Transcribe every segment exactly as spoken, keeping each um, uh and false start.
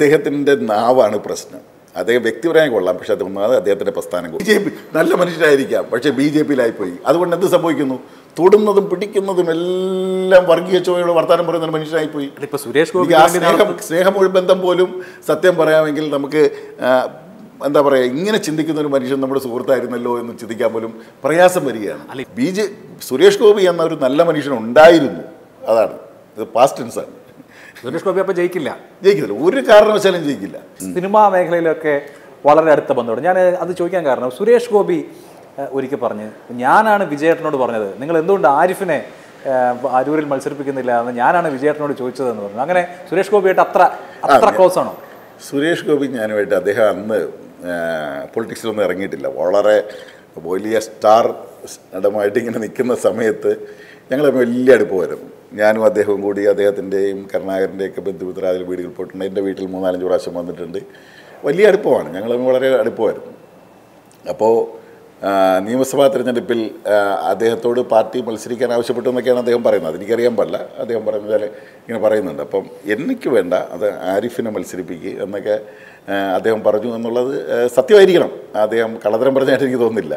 അദ്ദേഹത്തിൻ്റെ നാവാണ് പ്രശ്നം. അദ്ദേഹം വ്യക്തിപരമായി കൊള്ളാം, പക്ഷേ അത് ഒന്നാമത് അദ്ദേഹത്തിൻ്റെ പ്രസ്ഥാനം ബി ജെ പി നല്ല മനുഷ്യരായിരിക്കാം, പക്ഷേ ബി ജെ പിയിലായിപ്പോയി. അതുകൊണ്ട് എന്ത് സംഭവിക്കുന്നു? തൊടുന്നതും പിടിക്കുന്നതും എല്ലാം വർഗീയ ചോദ്യയോട് വർത്താനം പറയുന്ന മനുഷ്യനായിപ്പോയി. ഇപ്പോൾ സുരേഷ് ഗോപി ആ സ്നേഹം സ്നേഹമൊഴി ബന്ധം പോലും സത്യം പറയാമെങ്കിൽ നമുക്ക് എന്താ പറയുക, ഇങ്ങനെ ചിന്തിക്കുന്ന ഒരു മനുഷ്യൻ നമ്മുടെ സുഹൃത്തായിരുന്നല്ലോ എന്ന് ചിന്തിക്കാൻ പോലും പ്രയാസം വരികയാണ്. അല്ലെ ബി ജെ സുരേഷ് ഗോപി എന്ന ഒരു നല്ല മനുഷ്യൻ ഉണ്ടായിരുന്നു. അതാണ് ഇത്, പാസ്റ്റ് ടെൻസാണ്. സുരേഷ് ഗോപി അപ്പോൾ ജയിക്കില്ല, ജയിക്കുന്നില്ല, ഒരു കാരണവശാലും ജയിക്കില്ല. സിനിമാ മേഖലയിലൊക്കെ വളരെ അടുത്ത ബന്ധമുണ്ട്. ഞാൻ അത് ചോദിക്കാൻ കാരണം സുരേഷ് ഗോപി ഒരിക്കൽ പറഞ്ഞ്, ഞാനാണ് വിജയേട്ടനോട് പറഞ്ഞത് നിങ്ങൾ എന്തുകൊണ്ട് ആരിഫിനെ അരൂരിൽ മത്സരിപ്പിക്കുന്നില്ല എന്ന് ഞാനാണ് വിജയേട്ടനോട് ചോദിച്ചതെന്ന് പറഞ്ഞു. അങ്ങനെ സുരേഷ് ഗോപിയായിട്ട് അത്ര അത്ര ക്ലോസ് ആണോ? സുരേഷ് ഗോപി ഞാനുമായിട്ട് അദ്ദേഹം അന്ന് പൊളിറ്റിക്സിലൊന്നും ഇറങ്ങിയിട്ടില്ല. വളരെ വലിയ സ്റ്റാർ നടമായിട്ട് ഇങ്ങനെ നിൽക്കുന്ന സമയത്ത് ഞങ്ങൾ വലിയ അടുപ്പമായിരുന്നു. ഞാനും അദ്ദേഹവും കൂടി അദ്ദേഹത്തിൻ്റെയും കരുണാകരൻ്റെയൊക്കെ ബന്ധുപുത്ര അതിൽ വീടുകൾ പോയിട്ടുണ്ട്. എൻ്റെ വീട്ടിൽ മൂന്നാലഞ്ച് പ്രാവശ്യം വന്നിട്ടുണ്ട്. വലിയ അടുപ്പമാണ്, ഞങ്ങൾ വളരെ അടുപ്പമായിരുന്നു. അപ്പോൾ നിയമസഭാ തിരഞ്ഞെടുപ്പിൽ അദ്ദേഹത്തോട് പാർട്ടി മത്സരിക്കാൻ ആവശ്യപ്പെട്ടു എന്നൊക്കെയാണ് അദ്ദേഹം പറയുന്നത്. എനിക്കറിയാൻ പാടില്ല, അദ്ദേഹം പറഞ്ഞാൽ ഇങ്ങനെ പറയുന്നുണ്ട്. അപ്പം എനിക്ക് വേണ്ട അത് ആരിഫിനെ മത്സരിപ്പിക്കുക എന്നൊക്കെ അദ്ദേഹം പറഞ്ഞു എന്നുള്ളത് സത്യമായിരിക്കണം. അദ്ദേഹം കള്ളത്തരം പറഞ്ഞായിട്ട് എനിക്ക് തോന്നുന്നില്ല.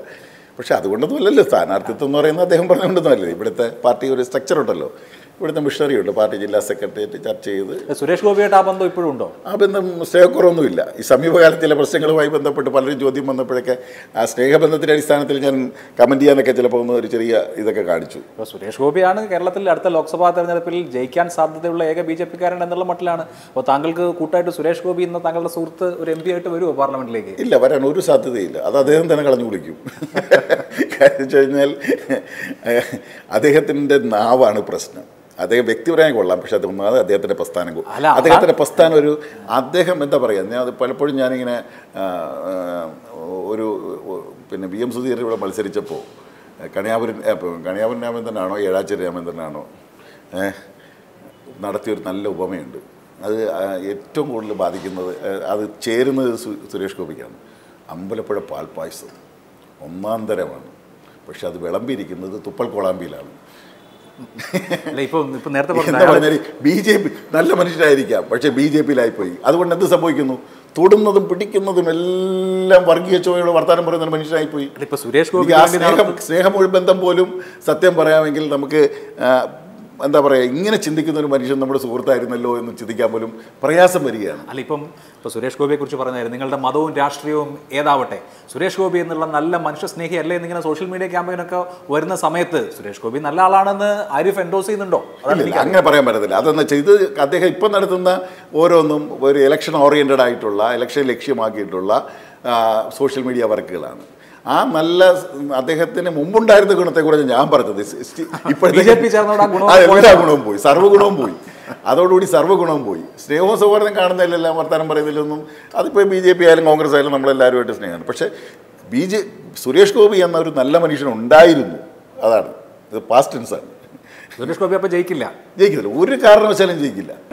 പക്ഷേ അതുകൊണ്ടൊന്നും അല്ലല്ലോ സ്ഥാനാർത്ഥിത്വം എന്ന് പറയുന്നത്. അദ്ദേഹം പറഞ്ഞുകൊണ്ടൊന്നുമല്ലേ, ഇവിടുത്തെ പാർട്ടി ഒരു സ്ട്രക്ചർ ഉണ്ടല്ലോ, ഇവിടുത്തെ മിഷണറി ഉണ്ട്, പാർട്ടി ജില്ലാ സെക്രട്ടേറിയറ്റ് ചർച്ച ചെയ്ത്. സുരേഷ് ഗോപിയായിട്ട് ആ ബന്ധം ഇപ്പോഴും ഉണ്ടോ? ആ ബന്ധം സ്നേഹക്കുറവൊന്നുമില്ല. ഈ സമീപകാലത്ത് ചില പ്രശ്നങ്ങളുമായി ബന്ധപ്പെട്ട് പലരും ചോദ്യം വന്നപ്പോഴൊക്കെ ആ സ്നേഹബന്ധത്തിൻ്റെ അടിസ്ഥാനത്തിൽ ഞാൻ കമൻറ്റ് ചെയ്യാനൊക്കെ ചിലപ്പോൾ ഒന്ന് ഒരു ചെറിയ ഇതൊക്കെ കാണിച്ചു. ഇപ്പോൾ സുരേഷ് ഗോപിയാണ് കേരളത്തിൽ അടുത്ത ലോക്സഭാ തെരഞ്ഞെടുപ്പിൽ ജയിക്കാൻ സാധ്യതയുള്ള ഏക ബി ജെ പിക്കാരൻ എന്നുള്ള മട്ടിലാണ്. അപ്പോൾ താങ്കൾക്ക് കൂട്ടായിട്ട് സുരേഷ് ഗോപി എന്ന താങ്കളുടെ സുഹൃത്ത് ഒരു എം പി ആയിട്ട് വരുമോ പാർലമെൻറ്റിലേക്ക്? ഇല്ല, വരാൻ ഒരു സാധ്യതയില്ല. അത് അദ്ദേഹം തന്നെ കളഞ്ഞു കുളിക്കും. കാര്യം വെച്ച് കഴിഞ്ഞാൽ അദ്ദേഹത്തിൻ്റെ നാവാണ് പ്രശ്നം. അദ്ദേഹം വ്യക്തിപരമായി കൊള്ളാം, പക്ഷേ അത് ഒന്നാമത് അദ്ദേഹത്തിൻ്റെ പ്രസ്ഥാനം അദ്ദേഹത്തിൻ്റെ പ്രസ്ഥാനം ഒരു അദ്ദേഹം എന്താ പറയുക, ഞാൻ പലപ്പോഴും ഞാനിങ്ങനെ ഒരു പിന്നെ വി എം സുധീരൻ ഇവിടെ മത്സരിച്ചപ്പോൾ കണിയാപുരൻ കണിയാപുരൻ രാമേന്ദ്രനാണോ ഏഴാച്ചേരി രാമേന്ദ്രനാണോ നടത്തിയൊരു നല്ല ഉപമയുണ്ട്. അത് ഏറ്റവും കൂടുതൽ ബാധിക്കുന്നത് അത് ചേരുന്നത് സുരേഷ് ഗോപിക്കാണ്. അമ്പലപ്പുഴ പാൽപ്പായസം ഒന്നാം തരമാണ്, പക്ഷെ അത് വിളമ്പിയിരിക്കുന്നത് തുപ്പൽ കൊളാമ്പിയിലാണ്. ബി ജെ പി നല്ല മനുഷ്യരായിരിക്കാം, പക്ഷേ ബി ജെ പിയിലായിപ്പോയി. അതുകൊണ്ട് എന്ത് സംഭവിക്കുന്നു? തൊടുന്നതും പിടിക്കുന്നതും എല്ലാം വർഗീയ ചോദ്യയോട് വർത്താനം പറയുന്ന മനുഷ്യനായിപ്പോയി. ഇപ്പോൾ സുരേഷ് ഗോപി ആ സ്നേഹം സ്നേഹമൊഴി ബന്ധം പോലും സത്യം പറയാമെങ്കിൽ നമുക്ക് എന്താ പറയുക, ഇങ്ങനെ ചിന്തിക്കുന്ന ഒരു മനുഷ്യൻ നമ്മുടെ സുഹൃത്തായിരുന്നല്ലോ എന്ന് ചിന്തിക്കാൻ പോലും പ്രയാസം വരികയാണ്. അല്ല ഇപ്പം ഇപ്പോൾ സുരേഷ് ഗോപിയെ കുറിച്ച് പറഞ്ഞായിരുന്നു, നിങ്ങളുടെ മതവും രാഷ്ട്രീയവും ഏതാവട്ടെ സുരേഷ് ഗോപി എന്നുള്ള നല്ല മനുഷ്യസ്നേഹി അല്ലേ എന്നിങ്ങനെ സോഷ്യൽ മീഡിയ ക്യാമ്പയിനൊക്കെ വരുന്ന സമയത്ത് സുരേഷ് ഗോപി നല്ല ആളാണെന്ന് ആരിഫ് എൻഡോസ് ചെയ്യുന്നുണ്ടോ? അങ്ങനെ പറയാൻ പറ്റത്തില്ല. അതെന്ന് വെച്ചാൽ ഇത് അദ്ദേഹം ഇപ്പം നടത്തുന്ന ഓരോന്നും ഒരു ഇലക്ഷൻ ഓറിയൻറ്റഡ് ആയിട്ടുള്ള ഇലക്ഷൻ ലക്ഷ്യമാക്കിയിട്ടുള്ള സോഷ്യൽ മീഡിയ വർക്കുകളാണ്. ആ നല്ല അദ്ദേഹത്തിന് മുമ്പുണ്ടായിരുന്ന ഗുണത്തെക്കുറിച്ച് ഞാൻ പറഞ്ഞത് ഇപ്പോഴത്തെ എല്ലാ ഗുണവും പോയി, സർവ്വഗുണവും പോയി, അതോടുകൂടി സർവ്വഗുണവും പോയി. സ്നേഹവും സൗഹാർദ്ദം കാണുന്നതിലെല്ലാം വർത്താനം പറയുന്നതിലൊന്നും അതിപ്പോൾ ബി ജെ പി ആയാലും കോൺഗ്രസ് ആയാലും നമ്മളെല്ലാവരുമായിട്ട് സ്നേഹമാണ്. പക്ഷേ ബി ജെ സുരേഷ് ഗോപി എന്ന ഒരു നല്ല മനുഷ്യൻ ഉണ്ടായിരുന്നു. അതാണ് ഇത്, പാസ്റ്റ് ടെൻസാണ്. സുരേഷ് ഗോപി അപ്പോൾ ജയിക്കില്ല, ജയിക്കുന്നില്ല, ഒരു കാരണവശാലും ജയിക്കില്ല.